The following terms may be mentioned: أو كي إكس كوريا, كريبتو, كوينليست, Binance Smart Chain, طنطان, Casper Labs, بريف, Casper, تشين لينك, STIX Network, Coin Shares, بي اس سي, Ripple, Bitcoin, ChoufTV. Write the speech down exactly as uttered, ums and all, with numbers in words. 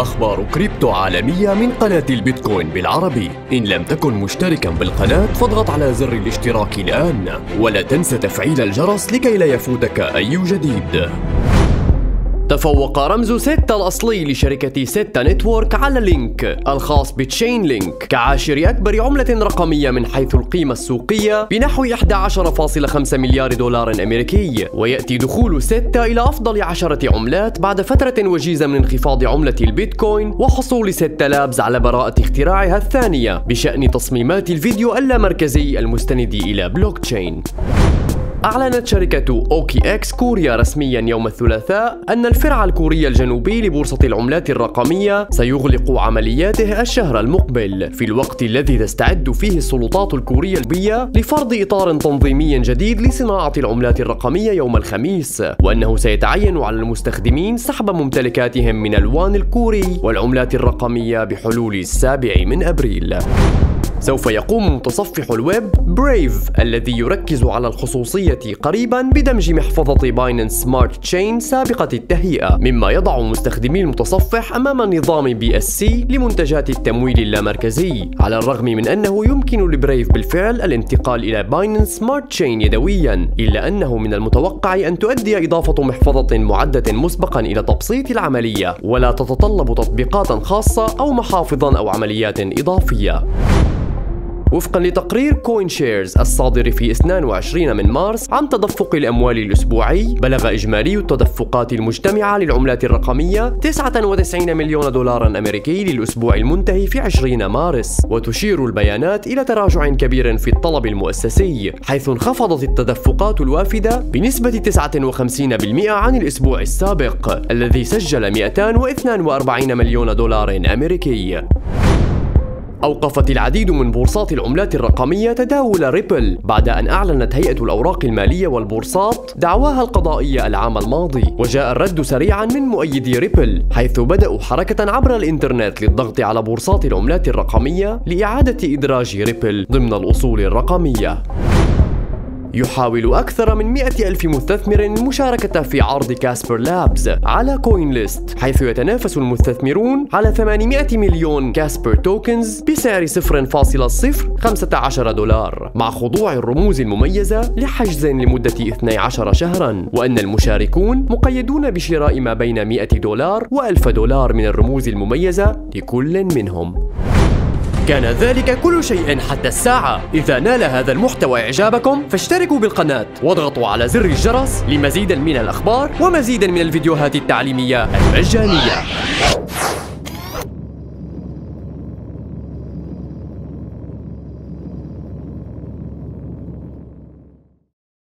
أخبار كريبتو عالمية من قناة البيتكوين بالعربي. إن لم تكن مشتركا بالقناة فاضغط على زر الاشتراك الآن، ولا تنسى تفعيل الجرس لكي لا يفوتك أي جديد. تفوق رمز ستة الأصلي لشركة ستة نتورك على لينك الخاص بتشين لينك كعاشر أكبر عملة رقمية من حيث القيمة السوقية بنحو أحد عشر فاصلة خمسة مليار دولار أمريكي، ويأتي دخول ستة إلى أفضل عشرة عملات بعد فترة وجيزة من انخفاض عملة البيتكوين وحصول ستة لابز على براءة اختراعها الثانية بشأن تصميمات الفيديو اللامركزي المستند إلى بلوك تشين. أعلنت شركة أو كي إكس كوريا رسميا يوم الثلاثاء أن الفرع الكوري الجنوبي لبورصة العملات الرقمية سيغلق عملياته الشهر المقبل، في الوقت الذي تستعد فيه السلطات الكورية الجنوبية لفرض إطار تنظيمي جديد لصناعة العملات الرقمية يوم الخميس، وأنه سيتعين على المستخدمين سحب ممتلكاتهم من الوان الكوري والعملات الرقمية بحلول السابع من أبريل. سوف يقوم متصفح الويب بريف الذي يركز على الخصوصية قريبا بدمج محفظة باينانس سمارت تشين سابقة التهيئة، مما يضع مستخدمي المتصفح أمام نظام بي اس سي لمنتجات التمويل اللامركزي، على الرغم من أنه يمكن لبريف بالفعل الانتقال إلى باينانس سمارت تشين يدويا، إلا أنه من المتوقع أن تؤدي إضافة محفظة معدة مسبقا إلى تبسيط العملية، ولا تتطلب تطبيقات خاصة أو محافظا أو عمليات إضافية. وفقا لتقرير كوين شيرز الصادر في اثنين وعشرين من مارس عن تدفق الأموال الأسبوعي، بلغ إجمالي التدفقات المجتمعة للعملات الرقمية تسعة وتسعين مليون دولار أمريكي للأسبوع المنتهي في عشرين مارس، وتشير البيانات إلى تراجع كبير في الطلب المؤسسي، حيث انخفضت التدفقات الوافدة بنسبة تسعة وخمسين بالمئة عن الأسبوع السابق الذي سجل مئتين واثنين وأربعين مليون دولار أمريكي. أوقفت العديد من بورصات العملات الرقمية تداول ريبل بعد أن أعلنت هيئة الأوراق المالية والبورصات دعواها القضائية العام الماضي، وجاء الرد سريعا من مؤيدي ريبل حيث بدأوا حركة عبر الإنترنت للضغط على بورصات العملات الرقمية لإعادة إدراج ريبل ضمن الأصول الرقمية. يحاول أكثر من مئة ألف مستثمر المشاركة في عرض كاسبر لابز على كوينليست، حيث يتنافس المستثمرون على ثمانمئة مليون كاسبر توكنز بسعر صفر فاصلة صفر خمسة عشر دولار مع خضوع الرموز المميزة لحجز لمدة اثني عشر شهرا، وأن المشاركون مقيدون بشراء ما بين مئة دولار وألف دولار من الرموز المميزة لكل منهم. كان ذلك كل شيء حتى الساعة. إذا نال هذا المحتوى إعجابكم فاشتركوا بالقناة واضغطوا على زر الجرس لمزيد من الأخبار ومزيد من الفيديوهات التعليمية المجانية.